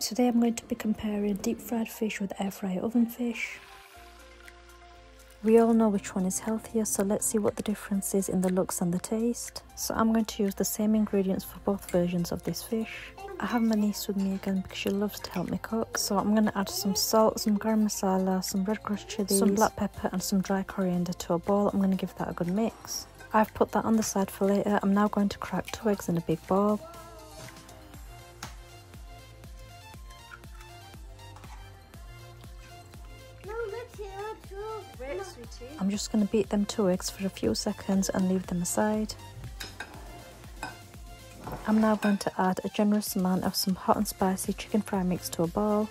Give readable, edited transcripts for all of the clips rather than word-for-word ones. Today I'm going to be comparing deep fried fish with air fryer oven fish. We all know which one is healthier, so let's see what the difference is in the looks and the taste. So I'm going to use the same ingredients for both versions of this fish. I have my niece with me again because she loves to help me cook. So I'm going to add some salt, some garam masala, some red crushed chilies, some black pepper and some dry coriander to a bowl. I'm going to give that a good mix. I've put that on the side for later. I'm now going to crack 2 eggs in a big bowl. I'm just going to beat them 2 eggs for a few seconds and leave them aside. I'm now going to add a generous amount of some hot and spicy chicken fry mix to a bowl.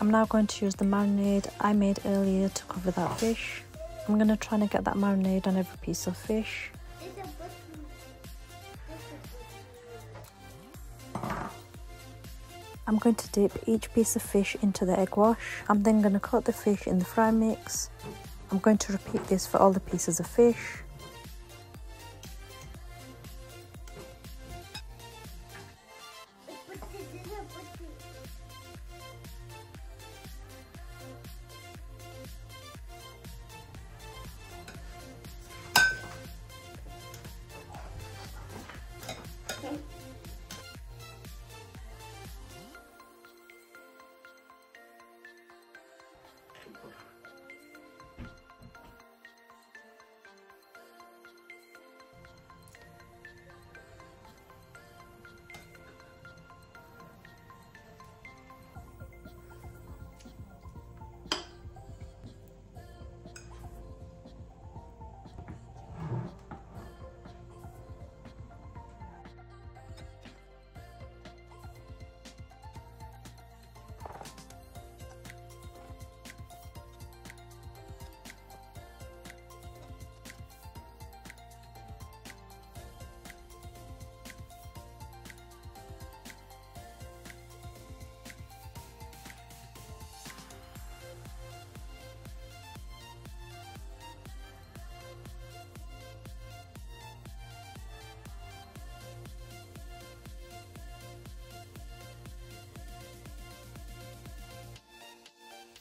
I'm now going to use the marinade I made earlier to cover that fish. I'm going to try and get that marinade on every piece of fish. I'm going to dip each piece of fish into the egg wash. I'm then going to coat the fish in the fry mix. I'm going to repeat this for all the pieces of fish.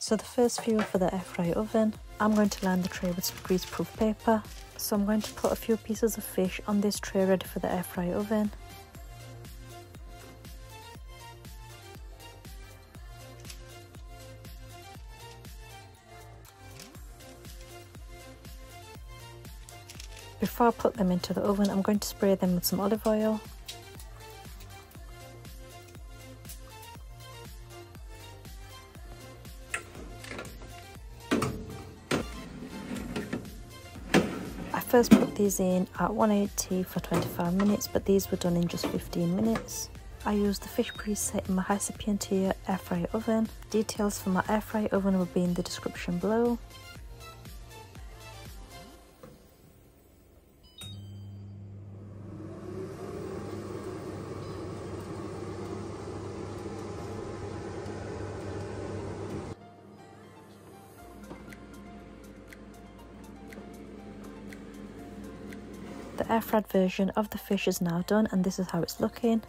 So the first few for the air fry oven, I'm going to line the tray with some greaseproof paper. So I'm going to put a few pieces of fish on this tray ready for the air fry oven. Before I put them into the oven, I'm going to spray them with some olive oil. First put these in at 180 for 25 minutes, but these were done in just 15 minutes. I used the fish preset in my Hisense Panta air fry oven. Details for my air fry oven will be in the description below. The air fried version of the fish is now done, and this is how it's looking.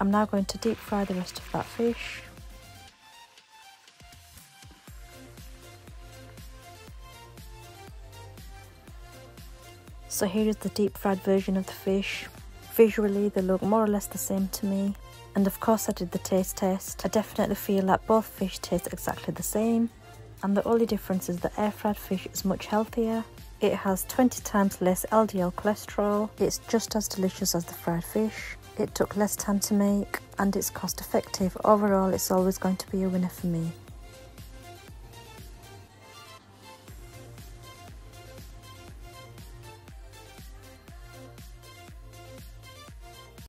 I'm now going to deep fry the rest of that fish. So here is the deep fried version of the fish. Visually they look more or less the same to me. And of course I did the taste test. I definitely feel that both fish taste exactly the same. And the only difference is the air fried fish is much healthier. It has 20 times less LDL cholesterol. It's just as delicious as the fried fish. It took less time to make and it's cost effective. Overall, it's always going to be a winner for me.